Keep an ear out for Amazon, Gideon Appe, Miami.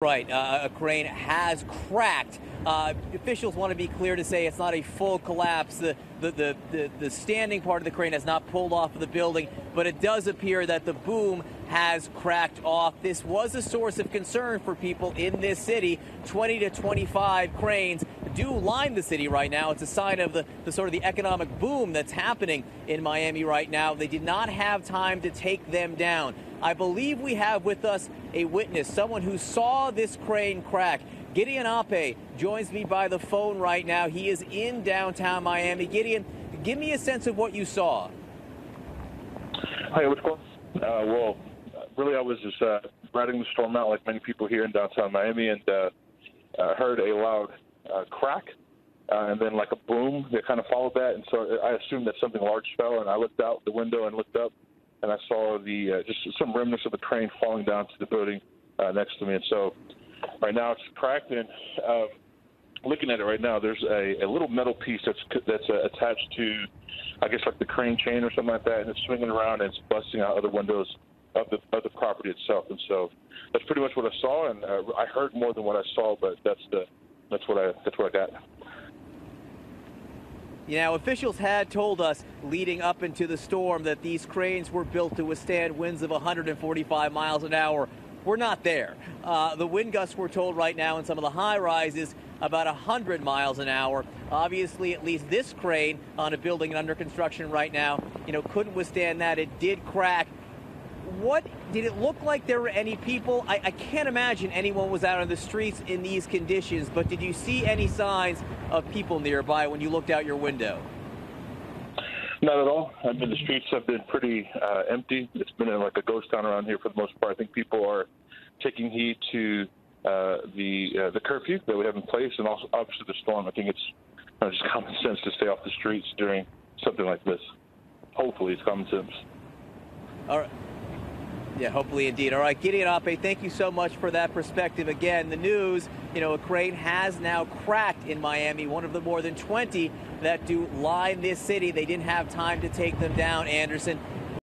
Right, a crane has cracked. Officials want to be clear to say it's not a full collapse. The standing part of the crane has not pulled off of the building, but it does appear that the boom has cracked off. This was a source of concern for people in this city. 20 to 25 cranes do line the city right now. It's a sign of the sort of the economic boom that's happening in Miami right now. They did not have time to take them down. I believe we have with us a witness, someone who saw this crane crack. Gideon Appe joins me by the phone right now. He is in downtown Miami. Gideon, give me a sense of what you saw. Hi, what's going on? Well, really, I was just riding the storm out like many people here in downtown Miami, and heard a loud crack and then like a boom that kind of followed that. And so I assumed that something large fell, and I looked out the window and looked up, and I saw the just some remnants of the crane falling down to the building next to me. And so right now it's cracked, and looking at it right now, there's a little metal piece that's attached to, I guess, like the crane chain or something like that, and it's swinging around and it's busting out other windows of the property itself. And so that's pretty much what I saw, and I heard more than what I saw, but that's what I got. You know, officials had told us leading up into the storm that these cranes were built to withstand winds of 145 miles an hour. We're not there. The wind gusts, we're told right now in some of the high rises, about 100 miles an hour. Obviously, at least this crane on a building under construction right now, you know, couldn't withstand that. It did crack. What did it look like? There were any people? I can't imagine anyone was out on the streets in these conditions, but did you see any signs of people nearby when you looked out your window? Not at all. I mean, the streets have been pretty empty. It's been like a ghost town around here for the most part. I think people are taking heed to the curfew that we have in place, and also obviously the storm. I think it's just common sense to stay off the streets during something like this. Hopefully it's common sense. All right. Yeah, hopefully indeed. All right, Gideon Appe, thank you so much for that perspective. Again, the news, you know, a crane has now cracked in Miami, one of the more than 20 that do line this city. They didn't have time to take them down, Anderson.